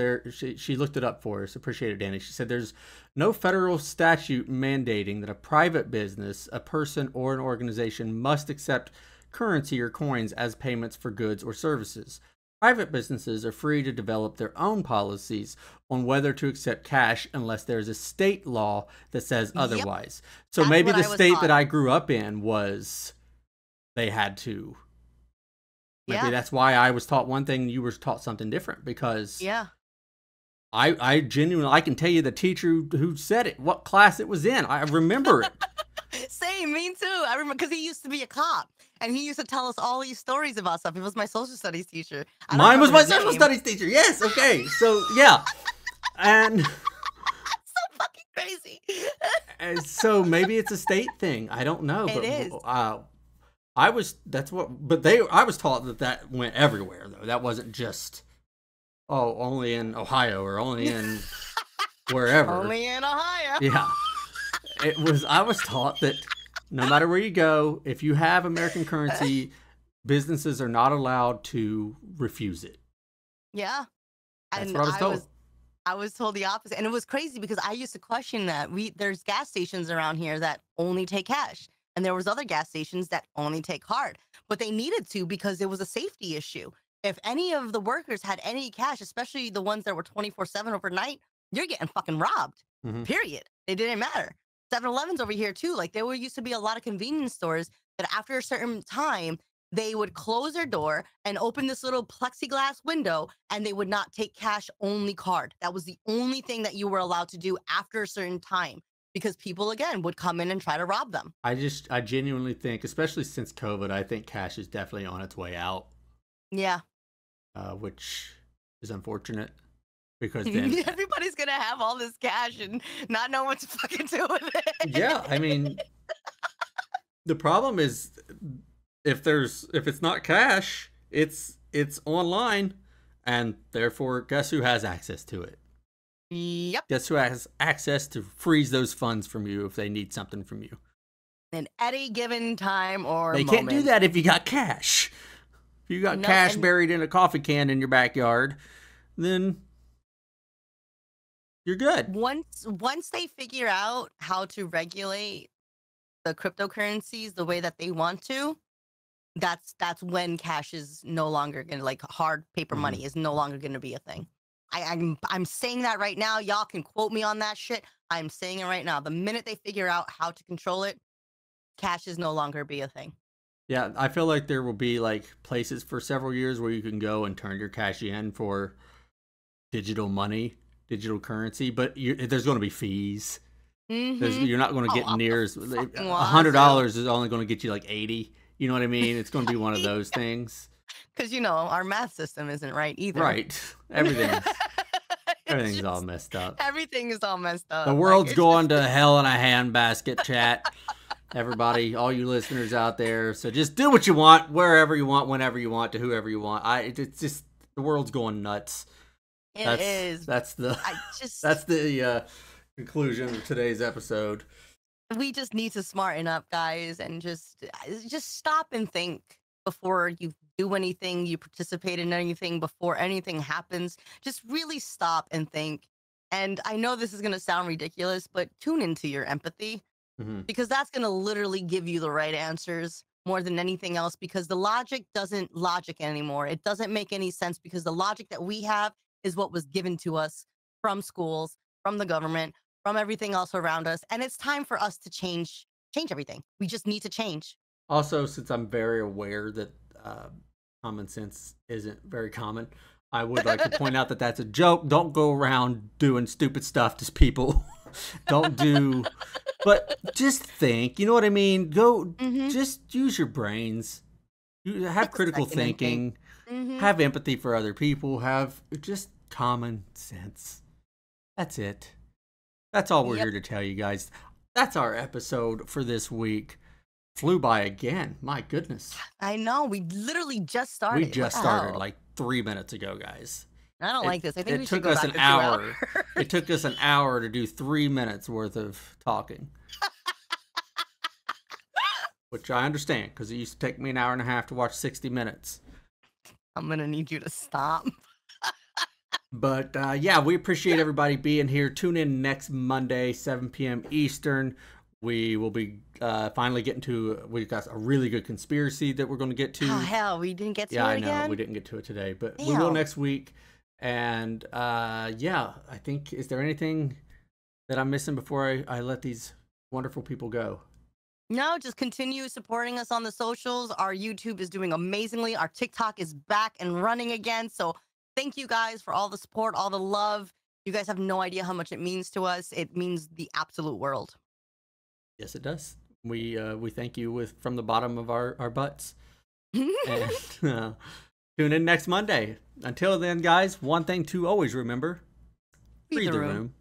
she looked it up for us. Appreciate it, Danny. She said there's no federal statute mandating that a private business, a person, or an organization must accept currency or coins as payments for goods or services. Private businesses are free to develop their own policies on whether to accept cash unless there's a state law that says otherwise. So that's maybe the state that I grew up in was they had to. Maybe that's why I was taught one thing and you were taught something different, because I genuinely, I can tell you the teacher who said it, what class it was in. I remember it. Same, me too. I remember, because he used to be a cop and he used to tell us all these stories about stuff. He was my social studies teacher. Mine was my social studies teacher. Yes. Okay. So yeah. And so fucking crazy. And so maybe it's a state thing. I don't know. But, it is. I was taught that went everywhere, though. That wasn't just, oh, only in Ohio or only in wherever. Only in Ohio. Yeah. I was taught that no matter where you go, if you have American currency, businesses are not allowed to refuse it. Yeah. That's what I was told. I was told the opposite. And it was crazy because I used to question that. There's gas stations around here that only take cash. And there was other gas stations that only take card. But they needed to because it was a safety issue. If any of the workers had any cash, especially the ones that were 24/7 overnight, you're getting fucking robbed, period. It didn't matter. 7-Elevens over here, too. Like, there used to be a lot of convenience stores that after a certain time, they would close their door and open this little plexiglass window, and they would not take cash, only card. That was the only thing that you were allowed to do after a certain time because people, again, would come in and try to rob them. I genuinely think, especially since COVID, I think cash is definitely on its way out. Yeah. Which is unfortunate. Because then everybody's gonna have all this cash and not know what to fucking do with it. Yeah, I mean, the problem is if it's not cash, it's online, and therefore, guess who has access to it? Yep. Guess who has access to freeze those funds from you if they need something from you? At any given time or moment. They can't do that if you got cash. If you got cash buried in a coffee can in your backyard, then you're good. Once they figure out how to regulate the cryptocurrencies the way that they want to, that's when cash is no longer gonna, like, hard paper money is no longer gonna be a thing. I'm saying that right now. Y'all can quote me on that shit. I'm saying it right now. The minute they figure out how to control it, cash is no longer be a thing. Yeah, I feel like there will be, like, places for several years where you can go and turn your cash in for digital money. Digital currency, but there's going to be fees. You're not going to get near as $100 is only going to get you like 80. You know what I mean? It's going to be one of those things. Because, you know, our math system isn't right either. Right. Everything's all messed up. Everything is all messed up. The world's going to hell in a handbasket, chat. Everybody, all you listeners out there. So just do what you want, wherever you want, whenever you want, to whoever you want. It's just the world's going nuts. That's the conclusion of today's episode. We just need to smarten up, guys, and just stop and think before you do anything, you participate in anything, before anything happens. Just really stop and think. And I know this is going to sound ridiculous, but tune into your empathy because that's going to literally give you the right answers more than anything else, because the logic doesn't logic anymore. It doesn't make any sense because the logic that we have is what was given to us from schools, from the government, from everything else around us. And it's time for us to change everything. We just need to change. Also, since I'm very aware that common sense isn't very common, I would like to point out that that's a joke. Don't go around doing stupid stuff to people. But just think, you know what I mean? Just use your brains. Have critical thinking. Have empathy for other people. Have just common sense. That's it. That's all we're here to tell you guys. That's our episode for this week. Flew by again. My goodness. I know. We literally just started. We just started like 3 minutes ago, guys. I don't like this. I think it took us an hour. It took us an hour to do 3 minutes worth of talking. Which I understand, because it used to take me an hour and a half to watch 60 Minutes. I'm going to need you to stop. But yeah, we appreciate everybody being here. Tune in next Monday, 7 p.m. Eastern. We will be finally getting to, we've got a really good conspiracy that we're going to get to. Oh, hell, we didn't get to it again? Yeah, I know, we didn't get to it today. But we will next week. And yeah, I think, is there anything that I'm missing before I let these wonderful people go? No, just continue supporting us on the socials. Our YouTube is doing amazingly. Our TikTok is back and running again. So thank you guys for all the support, all the love. You guys have no idea how much it means to us. It means the absolute world. Yes, it does. We thank you from the bottom of our butts. And tune in next Monday. Until then, guys, one thing to always remember. Read the room.